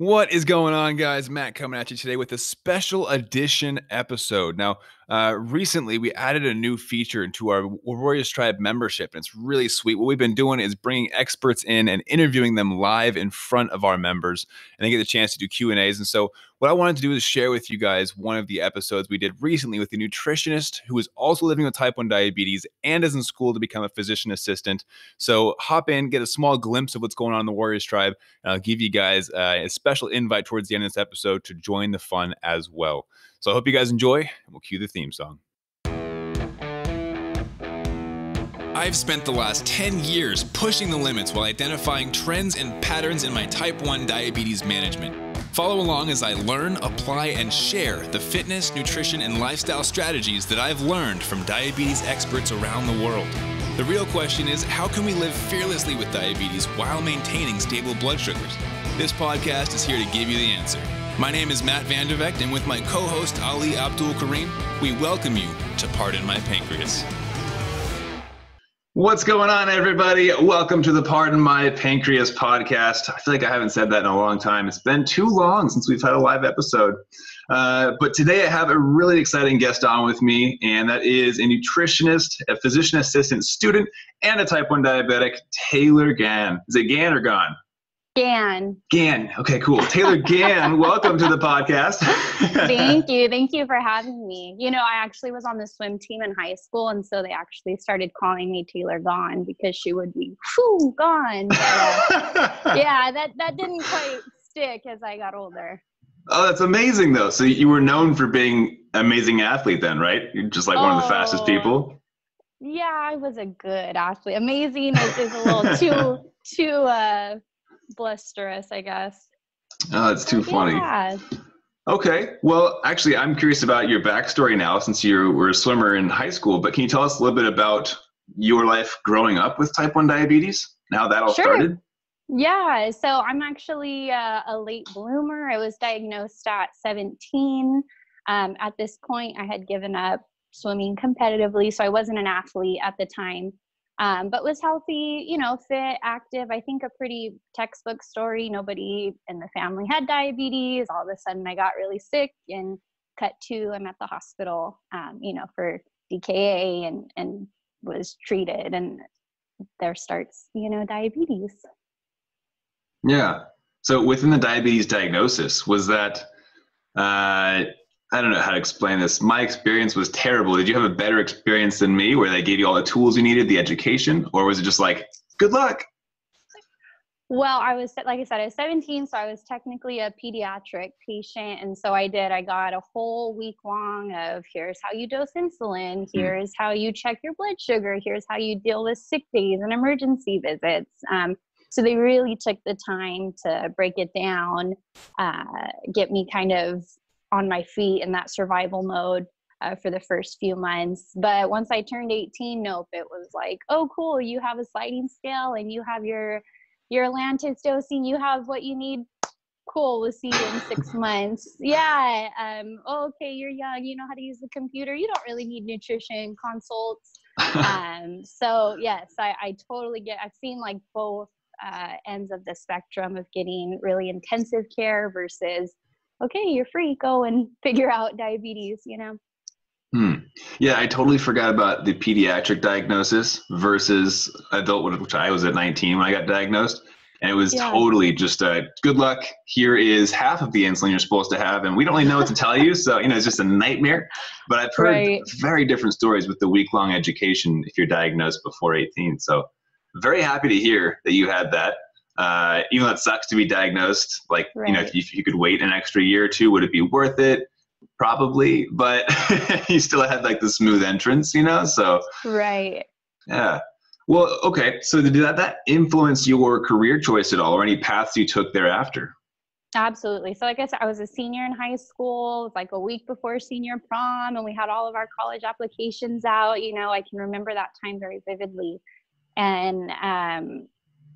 What is going on, guys? Matt coming at you today with a special edition episode. Now, recently we added a new feature into our Warrior's Tribe membership, and it's really sweet. What we've been doing is bringing experts in and interviewing them live in front of our members, and they get the chance to do Q&As. And so what I wanted to do is share with you guys one of the episodes we did recently with a nutritionist who is also living with type 1 diabetes and is in school to become a physician assistant. So hop in, get a small glimpse of what's going on in the Warrior's Tribe, and I'll give you guys a special invite towards the end of this episode to join the fun as well. So I hope you guys enjoy, and we'll cue the theme song. I've spent the last 10 years pushing the limits while identifying trends and patterns in my type 1 diabetes management. Follow along as I learn, apply, and share the fitness, nutrition, and lifestyle strategies that I've learned from diabetes experts around the world. The real question is, how can we live fearlessly with diabetes while maintaining stable blood sugars? This podcast is here to give you the answer. My name is Matt Vandervecht, and with my co-host Ali Abdul Karim, we welcome you to Pardon My Pancreas. What's going on, everybody? Welcome to the Pardon My Pancreas podcast. I feel like I haven't said that in a long time. It's been too long since we've had a live episode. But today I have a really exciting guest on with me, and that is a nutritionist, a physician assistant student, and a type 1 diabetic, Taylor Gann. Is it Gann or Gone? Gann. Okay, cool. Taylor Gann, welcome to the podcast. Thank you. Thank you for having me. You know, I actually was on the swim team in high school, and so they actually started calling me Taylor Gann because she would be, whoo, gone. But, yeah, that didn't quite stick as I got older. Oh, that's amazing, though. So you were known for being an amazing athlete then, right? You're just like one of the fastest people. Yeah, I was a good athlete. Amazing is a little too blusterous, I guess. Oh, that's too funny. Yeah. Okay. Well, actually, I'm curious about your backstory now, since you were a swimmer in high school, but can you tell us a little bit about your life growing up with type 1 diabetes and how that all started? Yeah. So I'm actually a late bloomer. I was diagnosed at 17. At this point, I had given up swimming competitively, so I wasn't an athlete at the time. But was healthy, you know, fit, active. I think a pretty textbook story. Nobody in the family had diabetes. All of a sudden I got really sick and cut two. I'm at the hospital, you know, for DKA and was treated, and there starts, you know, diabetes. Yeah. So within the diabetes diagnosis, was that, I don't know how to explain this. My experience was terrible. Did you have a better experience than me, where they gave you all the tools you needed, the education, or was it just like, good luck? Well, I was, like I said, I was 17, so I was technically a pediatric patient. And so I got a whole week long of, here's how you dose insulin. Here's how you check your blood sugar. Here's how you deal with sick days and emergency visits. So they really took the time to break it down, get me kind of on my feet in that survival mode for the first few months. But once I turned 18, nope, it was like, oh, cool, you have a sliding scale and you have your Lantus dosing, you have what you need. Cool, we'll see you in 6 months. Yeah, okay, you're young, you know how to use the computer, you don't really need nutrition consults. So yes, I totally get, I've seen like both ends of the spectrum of getting really intensive care versus, okay, you're free, go and figure out diabetes, you know? Yeah, I totally forgot about the pediatric diagnosis versus adult, which I was at 19 when I got diagnosed. And it was totally just a good luck. Here is half of the insulin you're supposed to have, and we don't really know what to tell you. So, you know, it's just a nightmare. But I've heard very different stories with the week-long education if you're diagnosed before 18. So very happy to hear that you had that. Even though it sucks to be diagnosed, like, you know, if you could wait an extra year or two, would it be worth it? Probably, but you still had like the smooth entrance, you know? So, yeah. Well, okay. So did that influence your career choice at all, or any paths you took thereafter? Absolutely. So like I said, I was a senior in high school. It was like a week before senior prom, and we had all of our college applications out. You know, I can remember that time very vividly. And,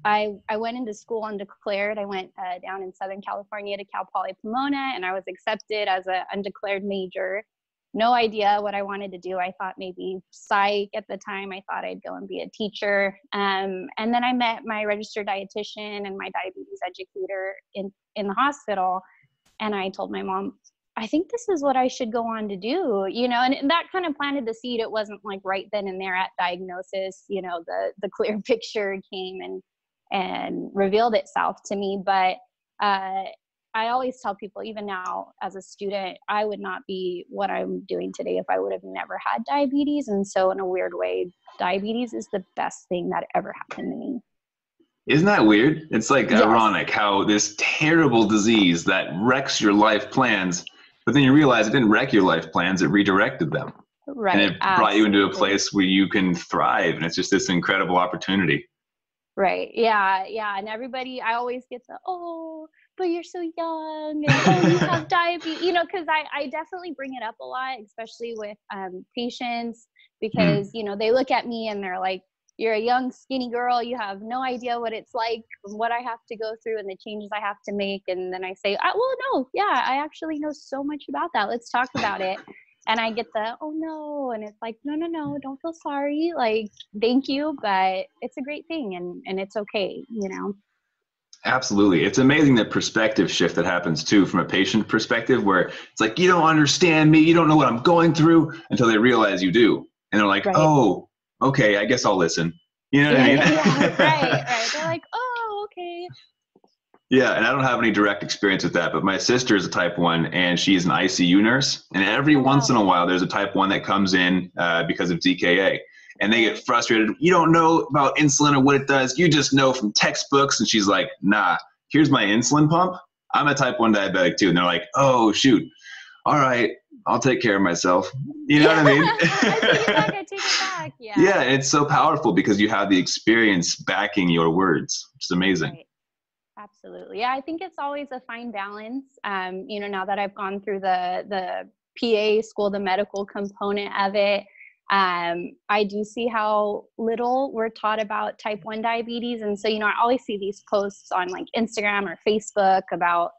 I went into school undeclared. I went down in Southern California to Cal Poly Pomona, and I was accepted as an undeclared major. no idea what I wanted to do. I thought maybe psych at the time. I thought I'd go and be a teacher. And then I met my registered dietitian and my diabetes educator in the hospital. And I told my mom, I think this is what I should go on to do, you know, and that kind of planted the seed. It wasn't like right then and there at diagnosis, you know, the clear picture came and revealed itself to me. But I always tell people, even now as a student, I would not be what I'm doing today if I would have never had diabetes. And so in a weird way, diabetes is the best thing that ever happened to me. Isn't that weird? It's like ironic how this terrible disease that wrecks your life plans, but then you realize it didn't wreck your life plans, it redirected them. Right. And it brought you into a place where you can thrive. And it's just this incredible opportunity. Right. Yeah. Yeah. And everybody, I always get the, oh, but you're so young and oh, you have diabetes, you know, because I definitely bring it up a lot, especially with patients, because, you know, they look at me and they're like, you're a young, skinny girl. You have no idea what it's like, what I have to go through and the changes I have to make. And then I say, well, no, yeah, I actually know so much about that. Let's talk about it. And I get the, oh, no. And it's like, no, don't feel sorry. Like, thank you. But it's a great thing. And it's okay, you know. Absolutely. It's amazing the perspective shift that happens, too, from a patient perspective, where it's like, you don't understand me. You don't know what I'm going through, until they realize you do. And they're like, oh, okay, I guess I'll listen. You know what I mean? Right. They're like, oh, okay. Yeah, and I don't have any direct experience with that, but my sister is a type 1, and she's an ICU nurse. And every once in a while, there's a type 1 that comes in because of DKA. And they get frustrated. You don't know about insulin or what it does. You just know from textbooks. And she's like, nah, here's my insulin pump. I'm a type 1 diabetic too. And they're like, oh, shoot. All right, I'll take care of myself. You know what I mean? I take it back. Yeah. Yeah, it's so powerful because you have the experience backing your words. It's amazing. Right. Absolutely. Yeah, I think it's always a fine balance. You know, now that I've gone through the PA school, the medical component of it, I do see how little we're taught about type 1 diabetes. And so, you know, I always see these posts on like Instagram or Facebook about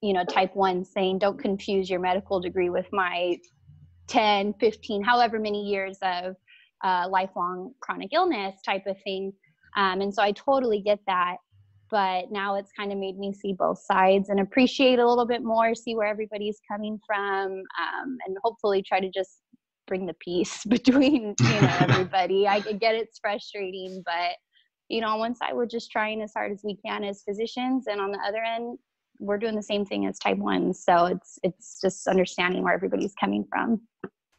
you know, type 1, saying don't confuse your medical degree with my 10, 15, however many years of lifelong chronic illness type of thing. And so I totally get that. But now it's kind of made me see both sides and appreciate a little bit more, see where everybody's coming from, and hopefully try to just bring the peace between, you know, everybody. I get it's frustrating, but, you know, on one side, we're just trying as hard as we can as physicians. And on the other end, we're doing the same thing as type 1. So it's just understanding where everybody's coming from.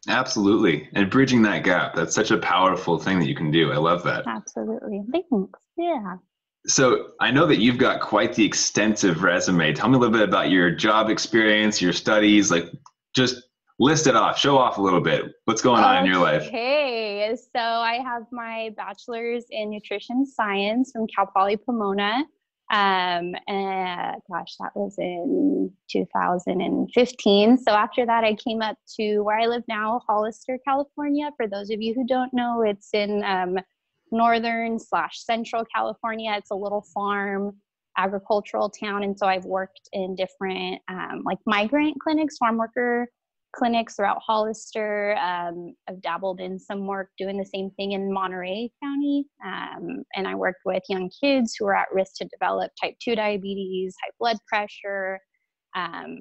Absolutely. And bridging that gap. That's such a powerful thing that you can do. I love that. Absolutely. Thanks. Yeah. So I know that you've got quite the extensive resume. Tell me a little bit about your job experience, your studies, like just list it off, show off a little bit. What's going on in your life? Okay. So I have my bachelor's in nutrition science from Cal Poly Pomona. That was in 2015. So after that, I came up to where I live now, Hollister, California. For those of you who don't know, it's in northern/central California. It's a little farm, agricultural town. And so I've worked in different like migrant clinics, farm worker clinics throughout Hollister. I've dabbled in some work doing the same thing in Monterey County. And I worked with young kids who are at risk to develop type 2 diabetes, high blood pressure. And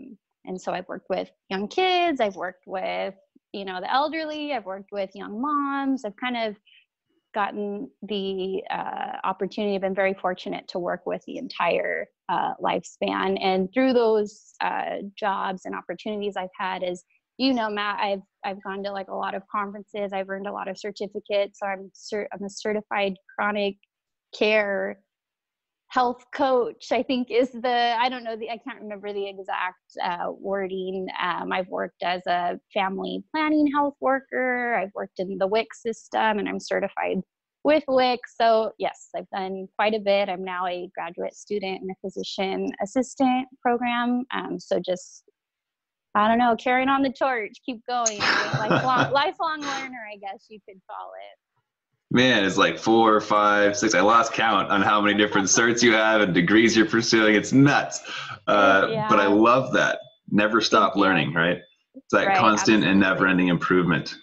so I've worked with young kids. I've worked with, you know, the elderly. I've worked with young moms. I've kind of gotten the opportunity. I've been very fortunate to work with the entire lifespan. And through those jobs and opportunities I've had is, you know, Matt, I've gone to like a lot of conferences. I've earned a lot of certificates. So I'm a certified chronic care health coach, I think is I can't remember the exact wording. I've worked as a family planning health worker. I've worked in the WIC system, and I'm certified with WIC. So yes, I've done quite a bit. I'm now a graduate student in a physician assistant program. So just, I don't know, carrying on the torch, keep going. Lifelong learner, I guess you could call it. Man, it's like 4, 5, 6. I lost count on how many different certs you have and degrees you're pursuing. It's nuts. But I love that. Never stop learning, right? It's that right, constant absolutely. And never-ending improvement.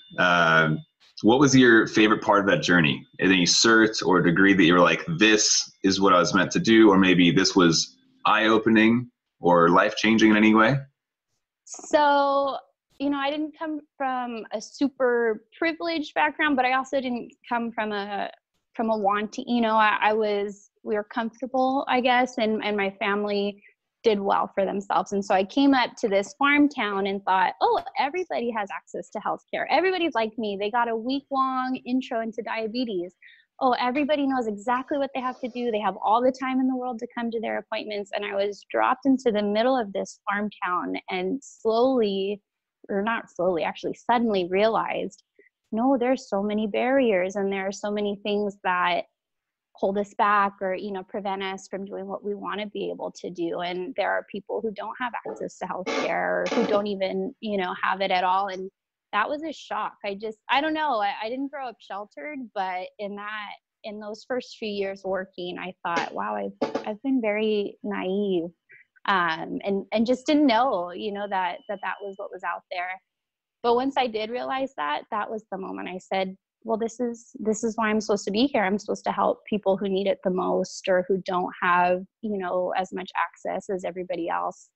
What was your favorite part of that journey? Any cert or degree that you were like, this is what I was meant to do, or maybe this was eye-opening or life-changing in any way? So, you know, I didn't come from a super privileged background, but I also didn't come from a want to, you know, we were comfortable, I guess, and my family did well for themselves. And so I came up to this farm town and thought, oh, everybody has access to healthcare. Everybody's like me. They got a week-long intro into diabetes. Oh, everybody knows exactly what they have to do. They have all the time in the world to come to their appointments. And I was dropped into the middle of this farm town and suddenly realized, no, there's so many barriers and there are so many things that hold us back or, you know, prevent us from doing what we want to be able to do. And there are people who don't have access to healthcare or who don't even, you know, have it at all. And that was a shock. I don't know. I didn't grow up sheltered, but in those first few years working, I thought, wow, I've been very naive. And just didn't know, you know, that was what was out there. But once I did realize that was the moment I said, well, this is why I'm supposed to be here. I'm supposed to help people who need it the most or who don't have, you know, as much access as everybody else.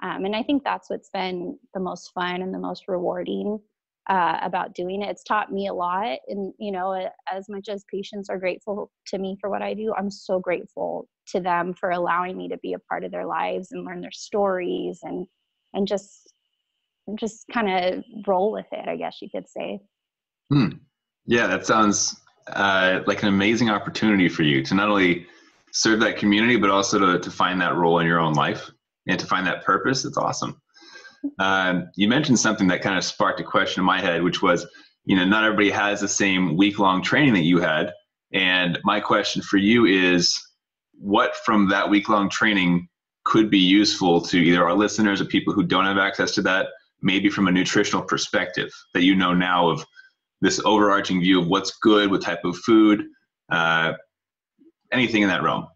And I think that's what's been the most fun and the most rewarding about doing it. It's taught me a lot. And, you know, as much as patients are grateful to me for what I do, I'm so grateful to them for allowing me to be a part of their lives and learn their stories and just kind of roll with it, I guess you could say. Yeah, that sounds like an amazing opportunity for you to not only serve that community, but also to find that role in your own life and to find that purpose. It's awesome. You mentioned something that kind of sparked a question in my head, which was, you know, not everybody has the same week-long training that you had. And my question for you is, what from that week-long training could be useful to either our listeners or people who don't have access to that, maybe from a nutritional perspective that you know now of this overarching view of what's good, what type of food, anything in that realm?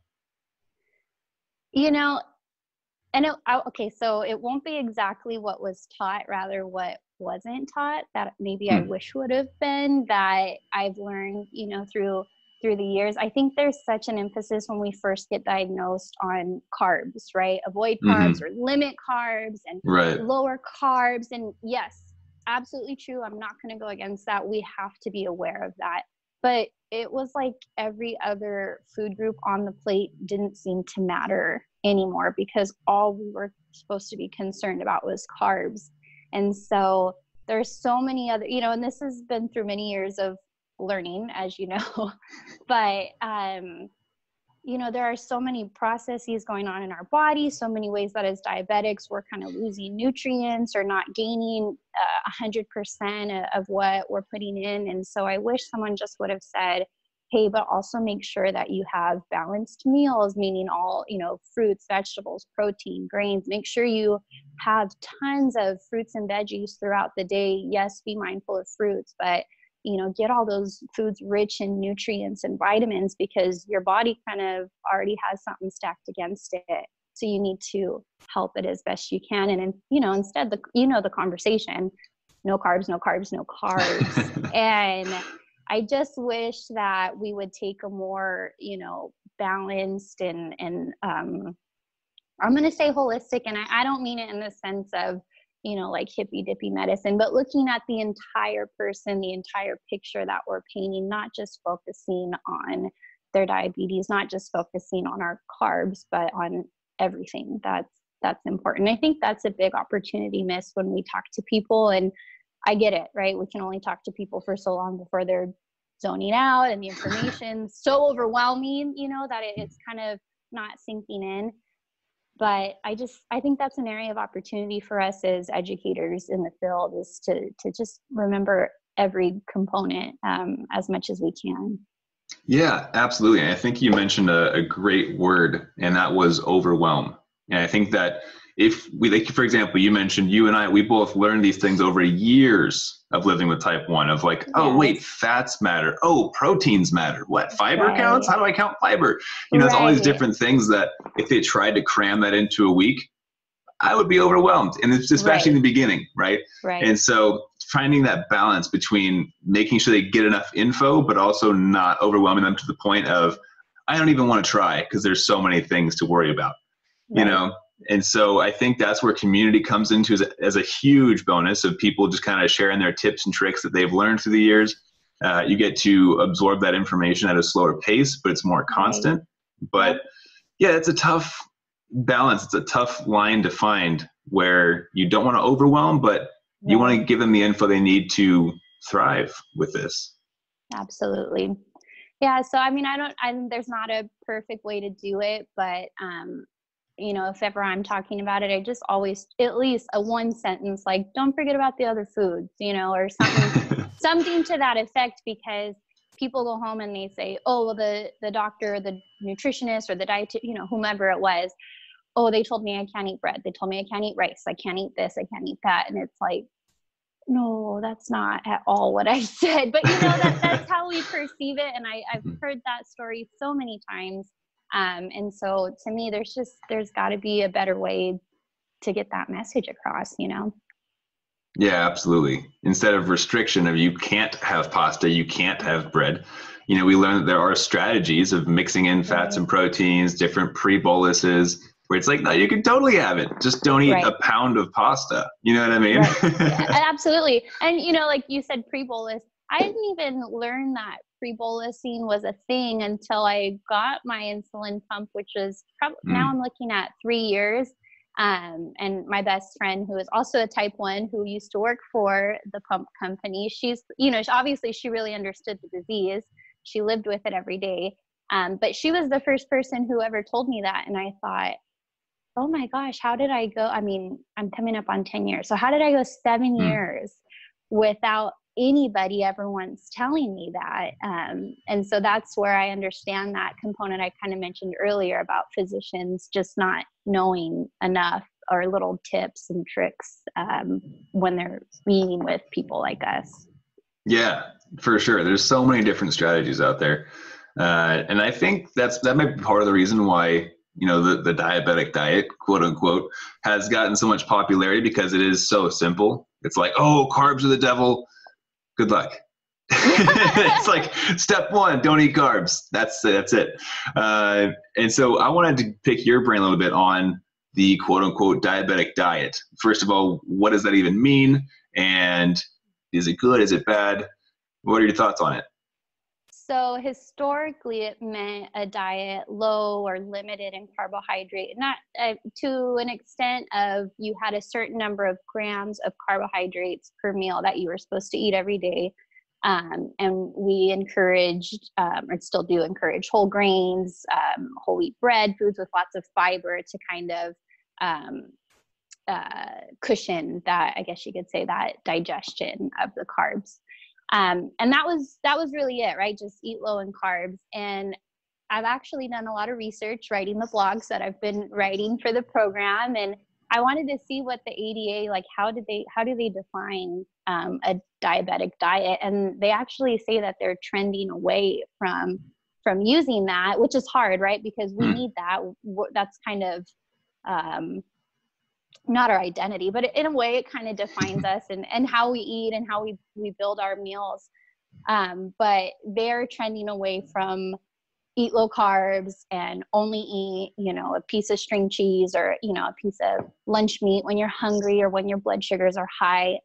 You know, so it won't be exactly what was taught, rather what wasn't taught that maybe I wish would have been, that I've learned, you know, through the years. I think there's such an emphasis when we first get diagnosed on carbs, right? Avoid carbs or limit carbs and lower carbs. And yes, absolutely true. I'm not going to go against that. We have to be aware of that. But it was like every other food group on the plate didn't seem to matter anymore because all we were supposed to be concerned about was carbs. And so there's so many other, you know, and this has been through many years of learning, as you know, but, you know, there are so many processes going on in our body, so many ways that as diabetics, we're kind of losing nutrients or not gaining 100% of what we're putting in. And so I wish someone just would have said, hey, but also make sure that you have balanced meals, meaning all, you know, fruits, vegetables, protein, grains. Make sure you have tons of fruits and veggies throughout the day. Yes, be mindful of fruits, but you know, get all those foods rich in nutrients and vitamins because your body kind of already has something stacked against it. So you need to help it as best you can. And, you know, instead, the conversation, no carbs, no carbs, no carbs. And I just wish that we would take a more, you know, balanced and I'm going to say holistic. And I don't mean it in the sense of, you know, like hippy dippy medicine, but looking at the entire person, the entire picture that we're painting, not just focusing on their diabetes, not just focusing on our carbs, but on everything that's important. I think that's a big opportunity missed when we talk to people, and I get it, right? We can only talk to people for so long before they're zoning out and the information's so overwhelming, you know, that it's kind of not sinking in. But I think that's an area of opportunity for us as educators in the field, is to just remember every component as much as we can. Yeah, absolutely. I think you mentioned a great word, and that was overwhelm. And I think that if we, like, for example, you mentioned you and I, we both learned these things over years of living with type 1 of like, yes. Oh, wait, fats matter. Oh, proteins matter. What, fiber counts? How do I count fiber? You know, it's all these different things that if they tried to cram that into a week, I would be overwhelmed. And it's especially in the beginning, right? Right. And so finding that balance between making sure they get enough info, but also not overwhelming them to the point of, I don't even want to try because there's so many things to worry about, you know? And so I think that's where community comes into as a huge bonus of people just kind of sharing their tips and tricks that they've learned through the years. You get to absorb that information at a slower pace, but it's more constant. But yeah, it's a tough balance. It's a tough line to find where you don't want to overwhelm, but you want to give them the info they need to thrive with this. Absolutely. Yeah. So, I mean, there's not a perfect way to do it, but, you know, if ever I'm talking about it, I just always, at least a one sentence, like, don't forget about the other foods, you know, or something, something to that effect, because people go home and they say, oh, well, the doctor, the nutritionist or the dietitian, you know, whomever it was, oh, they told me I can't eat bread. They told me I can't eat rice. I can't eat this. I can't eat that. And it's like, no, that's not at all what I said. But, you know, that's how we perceive it. And I've heard that story so many times. And so to me, there's gotta be a better way to get that message across, you know? Yeah, absolutely. Instead of restriction of you can't have pasta, you can't have bread. You know, we learned that there are strategies of mixing in fats and proteins, different pre-boluses, where it's like, no, you can totally have it. Just don't eat a pound of pasta. You know what I mean? Yeah, absolutely. And, you know, like you said, pre-bolus, I didn't even learn that pre-bolusing was a thing until I got my insulin pump, which is probably now I'm looking at 3 years. And my best friend, who is also a type 1, who used to work for the pump company, she's, you know, obviously she really understood the disease. She lived with it every day. But she was the first person who ever told me that. And I thought, oh my gosh, how did I go? I mean, I'm coming up on 10 years. So how did I go 7 years without anybody ever once telling me that? And so that's where I understand that component I kind of mentioned earlier about physicians just not knowing enough or little tips and tricks when they're meeting with people like us. Yeah, for sure. There's so many different strategies out there. And I think that might be part of the reason why, you know, the diabetic diet, quote unquote, has gotten so much popularity, because it is so simple. It's like, oh, carbs are the devil. Good luck. It's like, step 1, don't eat carbs. That's it. And so I wanted to pick your brain a little bit on the quote unquote diabetic diet. First of all, what does that even mean? And is it good? Is it bad? What are your thoughts on it? So historically, it meant a diet low or limited in carbohydrate, not to an extent of you had a certain number of grams of carbohydrates per meal that you were supposed to eat every day. And we encouraged, or still do encourage, whole grains, whole wheat bread, foods with lots of fiber to kind of cushion that, I guess you could say, that digestion of the carbs. And that was really it, right? Just eat low in carbs. And I've actually done a lot of research writing the blogs that I've been writing for the program. And I wanted to see what the ADA, like, how do they define a diabetic diet? And they actually say that they're trending away from using that, which is hard, right? Because we need that. That's kind of, not our identity, but in a way it kind of defines us and how we eat and how we build our meals. But they're trending away from eat low carbs and only eat, you know, a piece of string cheese or, you know, a piece of lunch meat when you're hungry or when your blood sugars are high.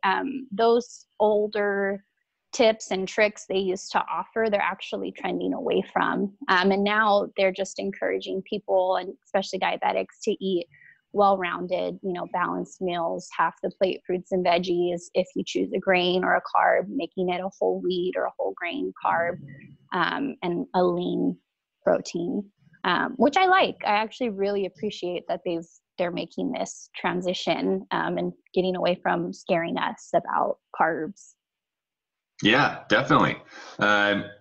Those older tips and tricks they used to offer, they're actually trending away from. And now they're just encouraging people, and especially diabetics, to eat well-rounded, you know, balanced meals, half the plate fruits and veggies. If you choose a grain or a carb, making it a whole wheat or a whole grain carb, and a lean protein, which I like. I actually really appreciate that they're making this transition and getting away from scaring us about carbs. Yeah, definitely.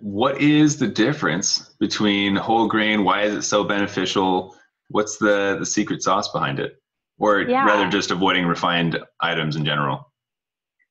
What is the difference between whole grain? Why is it so beneficial? What's the secret sauce behind it? Or rather, just avoiding refined items in general?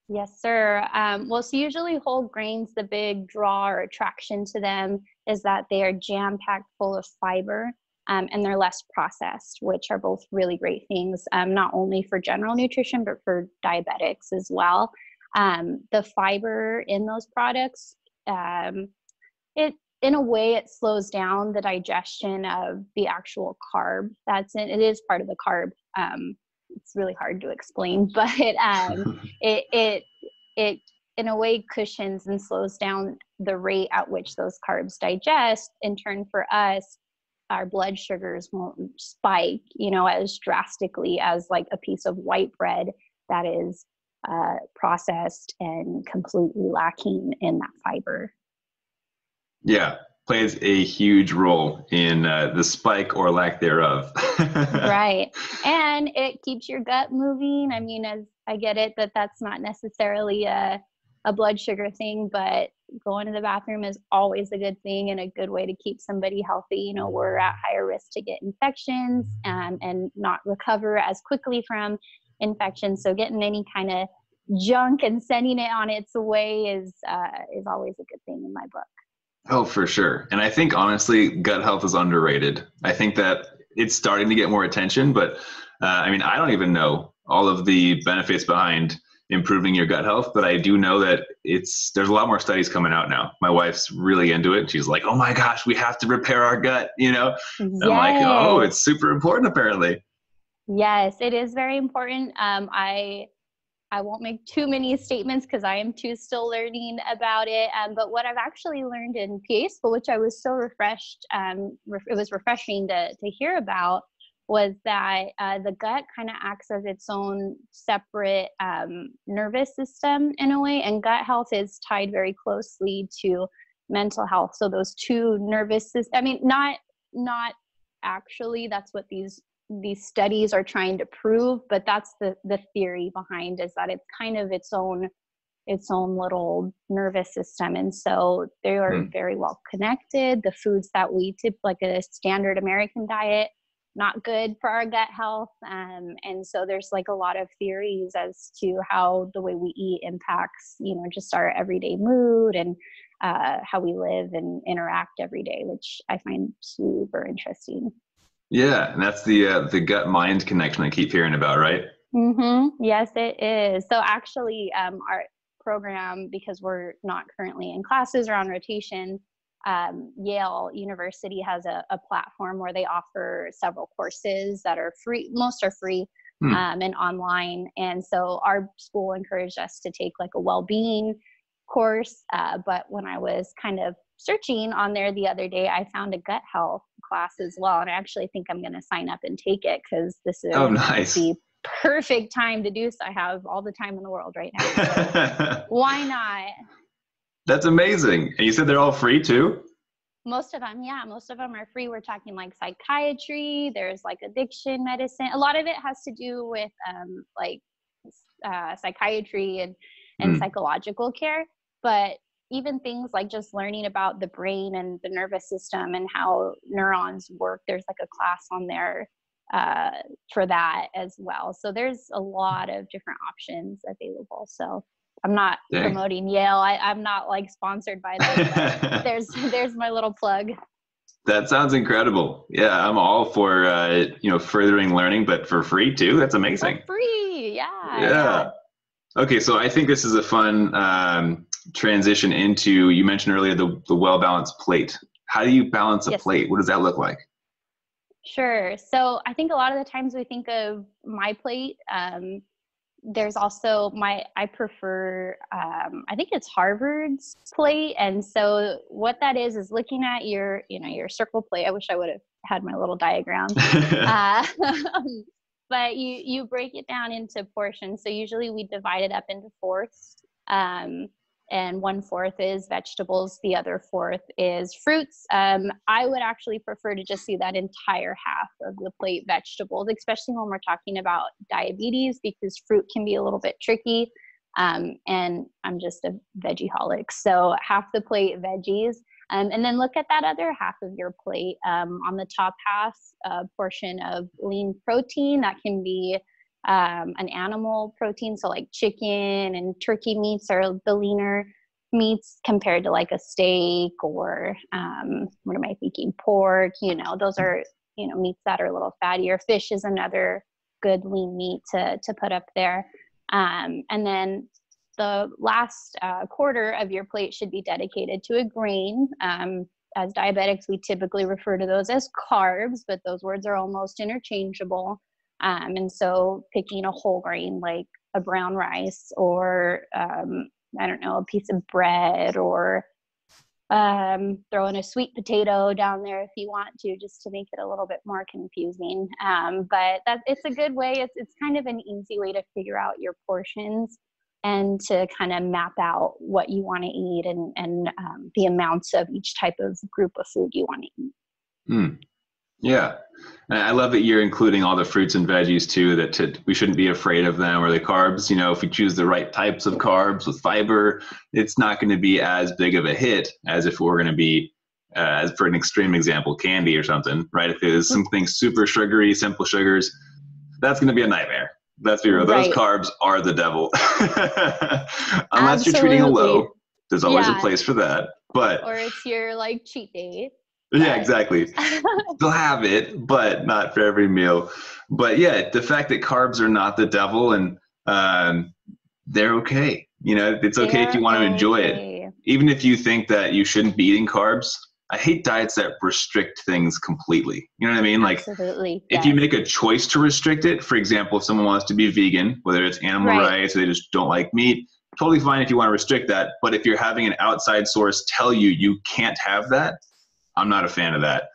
Yes, sir. Well, so usually whole grains, the big draw or attraction to them is that they are jam-packed full of fiber. and they're less processed, which are both really great things, not only for general nutrition, but for diabetics as well. The fiber in those products, in a way, it slows down the digestion of the actual carb that's in it. It is part of the carb. It's really hard to explain, but it in a way cushions and slows down the rate at which those carbs digest. In turn, for us, our blood sugars won't spike, as drastically as like a piece of white bread that is processed and completely lacking in that fiber. Yeah, plays a huge role in the spike or lack thereof. Right. And it keeps your gut moving. I mean, as I get it, that's not necessarily a blood sugar thing, but going to the bathroom is always a good thing and a good way to keep somebody healthy. We're at higher risk to get infections and not recover as quickly from infections. So getting any kind of junk and sending it on its way is always a good thing in my book. Oh, for sure. And I think, honestly, gut health is underrated. I think that it's starting to get more attention, but I don't even know all of the benefits behind improving your gut health, but I do know that there's a lot more studies coming out now. My wife's really into it. She's like, oh my gosh, we have to repair our gut, Yes. I'm like, oh, it's super important apparently. Yes, it is very important. I won't make too many statements because I am too still learning about it. But what I've actually learned in PA school, which I was so refreshed, it was refreshing to hear about, was that the gut kind of acts as its own separate nervous system in a way. And gut health is tied very closely to mental health. So those two nervous systems, not actually, that's what these studies are trying to prove, but that's the theory behind, is that it's kind of its own little nervous system. And so they are very well connected. The foods that we tip, like a standard American diet, not good for our gut health. And so there's like a lot of theories as to how the way we eat impacts, just our everyday mood and how we live and interact every day, which I find super interesting. Yeah, and that's the gut-mind connection I keep hearing about, right? Mm-hmm. Yes, it is. So actually, our program, because we're not currently in classes or on rotation, Yale University has a platform where they offer several courses that are free. Most are free and online. And so our school encouraged us to take like a well-being course. But when I was kind of searching on there the other day, I found a gut health class as well. And I actually think I'm going to sign up and take it because this is the perfect time to do so. I have all the time in the world right now. So why not? That's amazing. And you said they're all free too? Most of them, yeah. Most of them are free. We're talking like psychiatry. There's like addiction medicine. A lot of it has to do with psychiatry and psychological care. But even things like just learning about the brain and the nervous system and how neurons work, there's like a class on there for that as well. So there's a lot of different options available. So I'm not promoting Yale. I'm not like sponsored by them. There's my little plug. That sounds incredible. Yeah, I'm all for furthering learning, but for free too. That's amazing. For free, yeah. Okay, so I think this is a fun transition into, you mentioned earlier, the well-balanced plate. How do you balance a plate? What does that look like? Sure. So I think a lot of the times we think of my plate. There's also I prefer, I think it's Harvard's plate. And so what that is looking at your circle plate. I wish I would have had my little diagram. But you break it down into portions. So usually we divide it up into fourths. And 1/4 is vegetables. The other 1/4 is fruits. I would actually prefer to just see that entire half of the plate vegetables, especially when we're talking about diabetes, because fruit can be a little bit tricky. And I'm just a veggieholic. So half the plate veggies. And then look at that other half of your plate. On the top half, a portion of lean protein that can be an animal protein, so like chicken and turkey meats are the leaner meats compared to like a steak or pork, those are you know, meats that are a little fattier. Fish is another good lean meat to put up there. And then the last quarter of your plate should be dedicated to a grain. As diabetics, we typically refer to those as carbs, but those words are almost interchangeable. And so picking a whole grain like a brown rice or, I don't know, a piece of bread, or throwing a sweet potato down there if you want to, just to make it a little bit more confusing. But it's a good way. It's kind of an easy way to figure out your portions and to kind of map out what you want to eat and the amounts of each type of group of food you want to eat. Mm. Yeah. And I love that you're including all the fruits and veggies too, we shouldn't be afraid of them, or the carbs. You know, if we choose the right types of carbs with fiber, it's not going to be as big of a hit as if we're going to be, as for an extreme example, candy or something, right? If there's something super sugary, simple sugars, that's going to be a nightmare. Let's be real. Those carbs are the devil. Unless you're treating a low, there's always a place for that. Or it's your like cheat day. Yeah, exactly. They'll have it, but not for every meal. But yeah, the fact that carbs are not the devil, and they're okay. You know, it's okay if you want to enjoy it. Even if you think that you shouldn't be eating carbs. I hate diets that restrict things completely. You know what I mean? Like, if you make a choice to restrict it, for example, if someone wants to be vegan, whether it's animal rights or they just don't like meat, totally fine if you want to restrict that. But if you're having an outside source tell you you can't have that, I'm not a fan of that.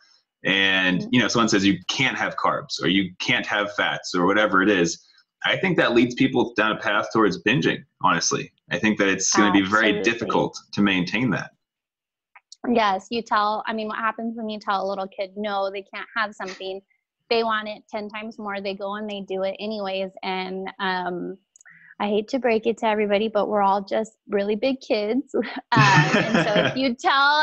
And, you know, someone says you can't have carbs or you can't have fats or whatever it is. I think that leads people down a path towards binging, honestly. I think that it's going to be very difficult to maintain that. Yes, what happens when you tell a little kid, no, they can't have something, they want it 10 times more, they go and they do it anyways. And I hate to break it to everybody, but we're all just really big kids. And so if you tell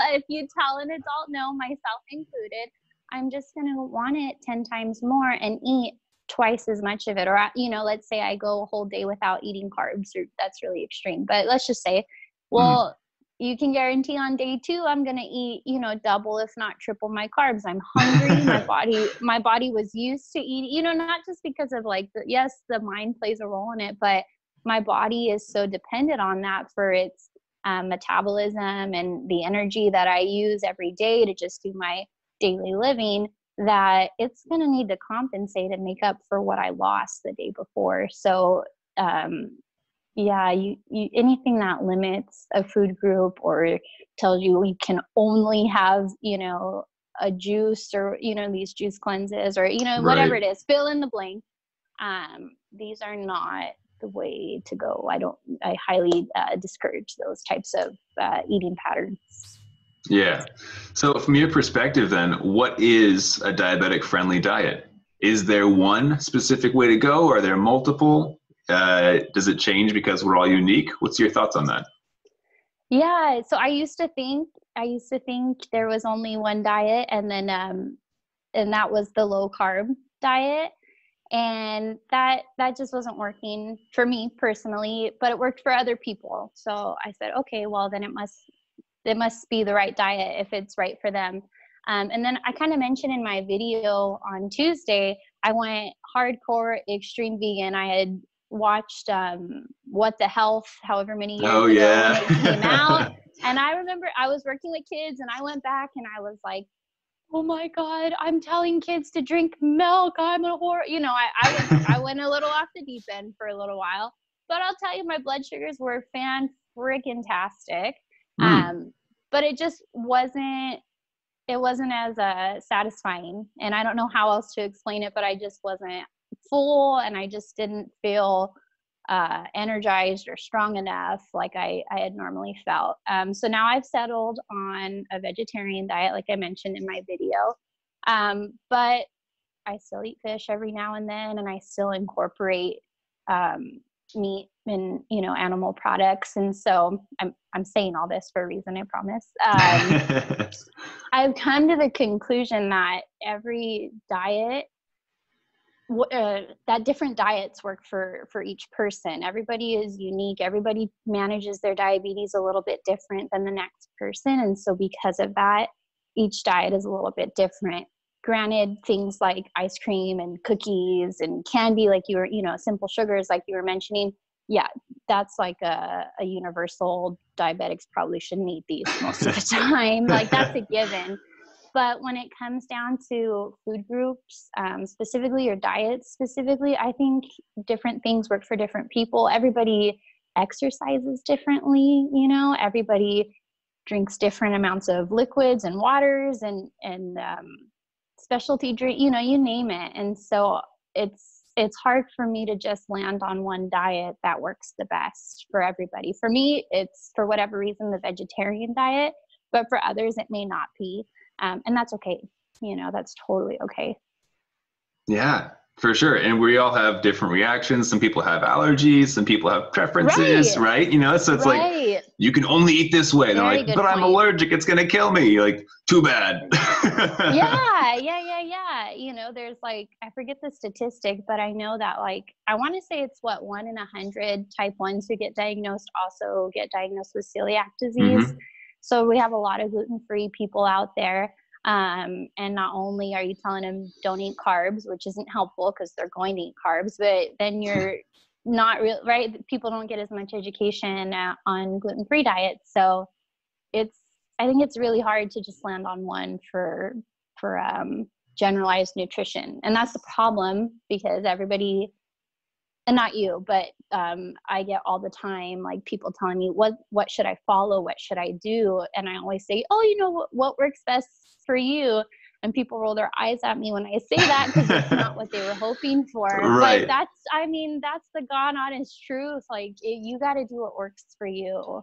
an adult no, myself included, I'm just going to want it 10 times more and eat twice as much of it. Or, you know, let's say I go a whole day without eating carbs, or that's really extreme, but let's just say, you can guarantee on day 2, I'm going to eat, you know, double, if not triple my carbs. I'm hungry. My body was used to eating, you know, not just because of like, the mind plays a role in it, but my body is so dependent on that for its metabolism and the energy that I use every day to just do my daily living, that it's going to need to compensate and make up for what I lost the day before. So, you anything that limits a food group or tells you we can only have, you know, a juice or, you know, these juice cleanses or, you know, whatever it is, fill in the blank. These are not the way to go. I highly discourage those types of eating patterns. Yeah. So from your perspective then, what is a diabetic friendly diet? Is there one specific way to go? Are there multiple? Does it change because we're all unique? What's your thoughts on that? Yeah. So I used to think there was only one diet, and then, and that was the low carb diet. And that just wasn't working for me personally, but it worked for other people. So I said, okay, well then it must be the right diet if it's right for them. And then I kind of mentioned in my video on Tuesday, I went hardcore extreme vegan. I had watched What the Health, however many years ago when it came out. And I remember I was working with kids, and I went back and I was like, oh my God, I'm telling kids to drink milk. I'm a whore. You know, I went a little off the deep end for a little while. But I'll tell you, my blood sugars were fan-friggin-tastic. But it just wasn't. It wasn't as satisfying, and I don't know how else to explain it, but I just wasn't full, and I just didn't feel energized or strong enough like I had normally felt. So now I've settled on a vegetarian diet, like I mentioned in my video, but I still eat fish every now and then, and I still incorporate meat and, you know, animal products. And so I'm saying all this for a reason, I promise. I've come to the conclusion that every diet, that different diets work for each person. Everybody is unique. Everybody manages their diabetes a little bit different than the next person. And so because of that, each diet is a little bit different. Granted, things like ice cream and cookies and candy, like you were, you know, simple sugars, like you were mentioning, yeah, that's like a universal. Diabetics probably shouldn't eat these most of the time. Like, that's a given. But when it comes down to food groups specifically, or diets specifically, I think different things work for different people. Everybody exercises differently, you know, everybody drinks different amounts of liquids and waters and specialty drink, you know, you name it. And so it's hard for me to just land on one diet that works the best for everybody. For me, it's, for whatever reason, the vegetarian diet, but for others it may not be. And that's okay. You know, that's totally okay. Yeah, for sure. And we all have different reactions. Some people have allergies, some people have preferences, right? You know, so it's like, you can only eat this way. They're like, but I'm allergic, it's going to kill me. You're like, too bad. Yeah. You know, there's like, I forget the statistic, but I know that like, I want to say it's what, 1 in 100 type 1s who get diagnosed also get diagnosed with celiac disease. Mm-hmm. So we have a lot of gluten-free people out there. And not only are you telling them don't eat carbs, which isn't helpful because they're going to eat carbs, but then you're not real, right? People don't get as much education on gluten-free diets. So I think it's really hard to just land on one for generalized nutrition. And that's the problem, because everybody, and not you, but I get all the time, like, people telling me, what should I follow? What should I do? And I always say, oh, you know, what works best for you? And people roll their eyes at me when I say that, because that's not what they were hoping for. Right. But that's the God honest truth. Like, you got to do what works for you.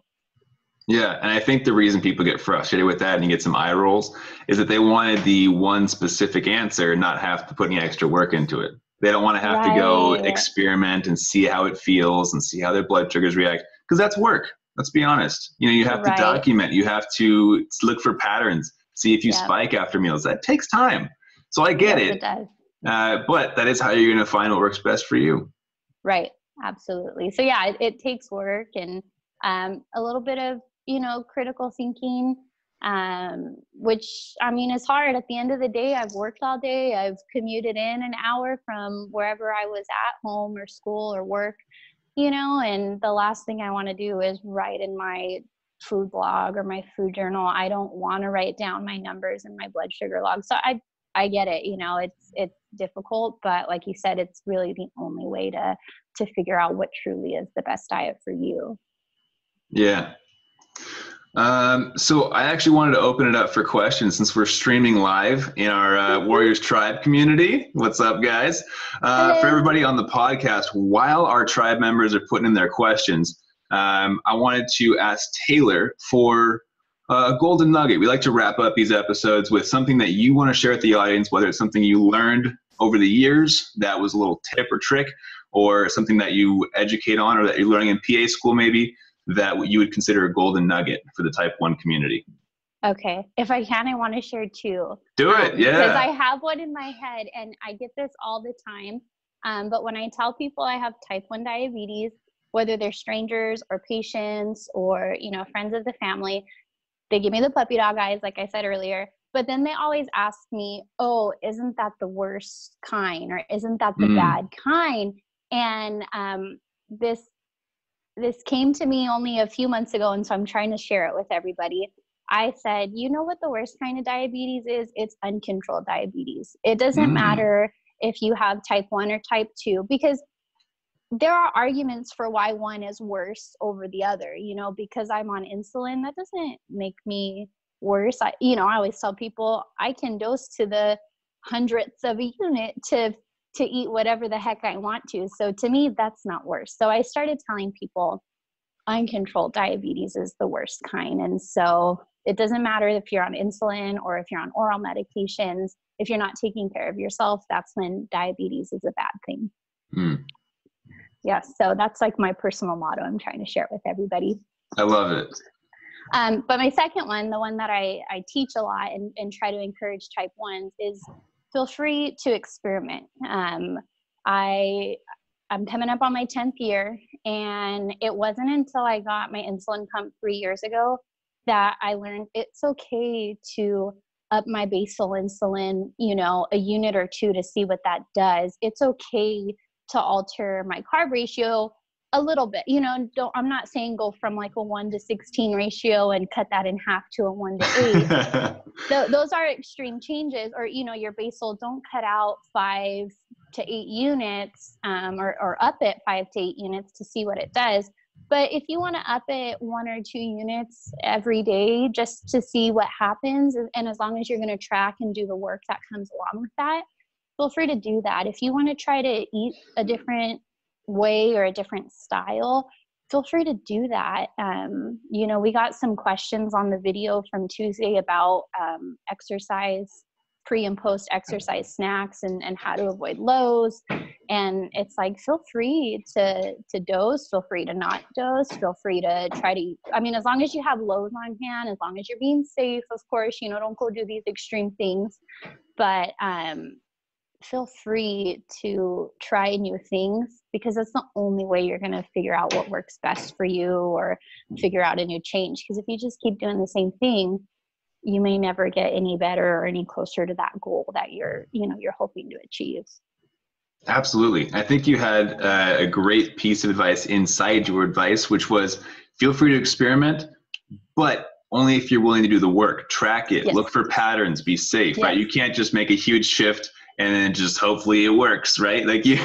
Yeah. And I think the reason people get frustrated with that and you get some eye rolls is that they wanted the one specific answer and not have to put any extra work into it. They don't want to have to go experiment and see how it feels and see how their blood sugars react, because that's work. Let's be honest. You know, you have to document, you have to look for patterns, see if you spike after meals. That takes time. So I get it. It does. But that is how you're going to find what works best for you. Right. Absolutely. So yeah, it takes work and a little bit of, you know, critical thinking. Which, I mean, is hard. At the end of the day, I've worked all day. I've commuted in an hour from wherever I was at, home or school or work, you know, and the last thing I want to do is write in my food blog or my food journal. I don't want to write down my numbers and my blood sugar log. So I get it, you know, it's difficult, but like you said, it's really the only way to figure out what truly is the best diet for you. Yeah. So I actually wanted to open it up for questions, since we're streaming live in our Warriors Tribe community. What's up, guys? For everybody on the podcast, while our tribe members are putting in their questions, I wanted to ask Taylor for a golden nugget. We like to wrap up these episodes with something that you want to share with the audience, whether it's something you learned over the years that was a little tip or trick, or something that you educate on or that you're learning in PA school maybe, that you would consider a golden nugget for the type 1 community. Okay. If I can, I want to share two. Do it. Yeah. Because I have one in my head and I get this all the time. But when I tell people I have type 1 diabetes, whether they're strangers or patients or, you know, friends of the family, they give me the puppy dog eyes, like I said earlier. But then they always ask me, oh, isn't that the worst kind? Or isn't that the bad kind? And this came to me only a few months ago, and so I'm trying to share it with everybody. I said, you know what the worst kind of diabetes is? It's uncontrolled diabetes. It doesn't matter if you have type 1 or type 2, because there are arguments for why one is worse over the other. You know, because I'm on insulin, that doesn't make me worse. I always tell people I can dose to the 100th of a unit to eat whatever the heck I want to. So to me, that's not worse. So I started telling people uncontrolled diabetes is the worst kind. And so it doesn't matter if you're on insulin or if you're on oral medications, if you're not taking care of yourself, that's when diabetes is a bad thing. Yeah. So that's like my personal motto. I'm trying to share it with everybody. I love it. But my second one, the one that I teach a lot and try to encourage type 1s, is feel free to experiment. I'm coming up on my 10th year, and it wasn't until I got my insulin pump 3 years ago that I learned it's okay to up my basal insulin, you know, a unit or two to see what that does. It's okay to alter my carb ratio a little bit, you know, I'm not saying go from like a 1:16 ratio and cut that in half to a 1:8. Those are extreme changes. Or, you know, your basal, don't cut out 5 to 8 units, or up it 5 to 8 units to see what it does. But if you want to up it 1 or 2 units every day just to see what happens, and as long as you're going to track and do the work that comes along with that, feel free to do that. If you want to try to eat a different way or a different style, feel free to do that. You know, we got some questions on the video from Tuesday about exercise, pre and post exercise snacks, and how to avoid lows. And it's like, feel free to dose, feel free to not dose, feel free to try to, I mean, as long as you have lows on hand, as long as you're being safe, of course, you know, don't go do these extreme things, but feel free to try new things, because that's the only way you're going to figure out what works best for you or figure out a new change. Because if you just keep doing the same thing, you may never get any better or any closer to that goal that you're, you know, you're hoping to achieve. Absolutely. I think you had a great piece of advice inside your advice, which was feel free to experiment, but only if you're willing to do the work, track it, yes. Look for patterns, be safe, yes. Right? You can't just make a huge shift and then just hopefully it works, right? Like you,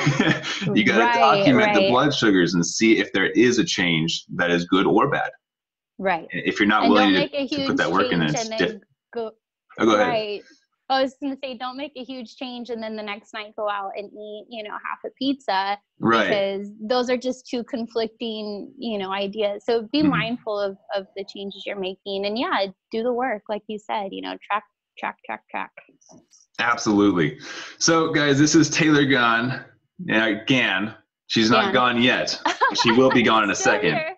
you got to document the blood sugars and see if there is a change that is good or bad. Right. If you're not willing to put that work in, it's different. Go ahead. Right. I was going to say, don't make a huge change and then the next night go out and eat, you know, half a pizza. Right. Because those are just two conflicting, you know, ideas. So be mindful of the changes you're making, and yeah, do the work. Like you said, you know, track. Absolutely. So guys, this is Taylor Gann. Gann. She's not gone yet. She will be gone in a second. Here.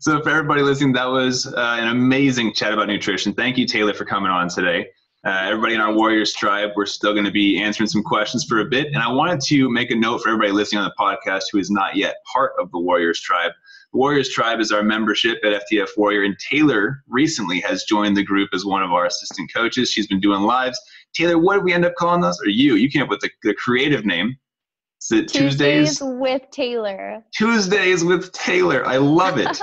So for everybody listening, that was an amazing chat about nutrition. Thank you, Taylor, for coming on today. Everybody in our Warriors Tribe, we're still going to be answering some questions for a bit. And I wanted to make a note for everybody listening on the podcast who is not yet part of the Warriors Tribe. The Warriors Tribe is our membership at FTF Warrior, and Taylor recently has joined the group as one of our assistant coaches. She's been doing lives. Taylor, what did we end up calling those? Or you came up with the creative name. Is it Tuesdays with Taylor? Tuesdays with Taylor. I love it.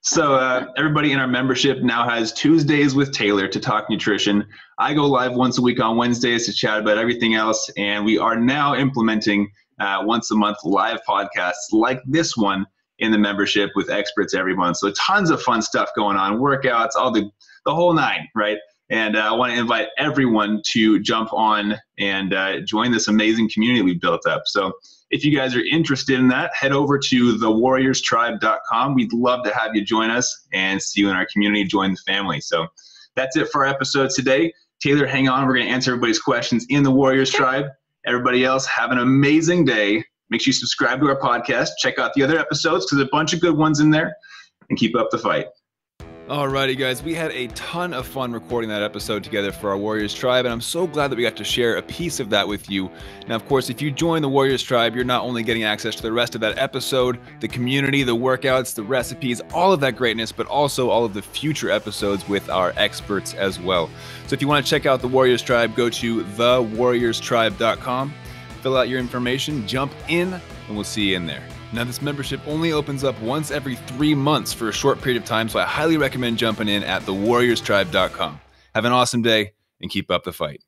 So everybody in our membership now has Tuesdays with Taylor to talk nutrition. I go live once a week on Wednesdays to chat about everything else. And we are now implementing once a month live podcasts like this one in the membership with experts every month. So tons of fun stuff going on, workouts, all the whole nine, right? And I want to invite everyone to jump on and join this amazing community we've built up. So if you guys are interested in that, head over to thewarriorstribe.com. We'd love to have you join us and see you in our community, join the family. So that's it for our episode today. Taylor, hang on. We're going to answer everybody's questions in the Warriors Tribe. Everybody else, have an amazing day. Make sure you subscribe to our podcast. Check out the other episodes because there's a bunch of good ones in there. And keep up the fight. Alrighty guys, we had a ton of fun recording that episode together for our Warriors Tribe, and I'm so glad that we got to share a piece of that with you. Now, of course, if you join the Warriors Tribe, you're not only getting access to the rest of that episode, the community, the workouts, the recipes, all of that greatness, but also all of the future episodes with our experts as well. So if you want to check out the Warriors Tribe, go to thewarriorstribe.com, fill out your information, jump in, and we'll see you in there. Now, this membership only opens up once every 3 months for a short period of time, so I highly recommend jumping in at thewarriorstribe.com. Have an awesome day and keep up the fight.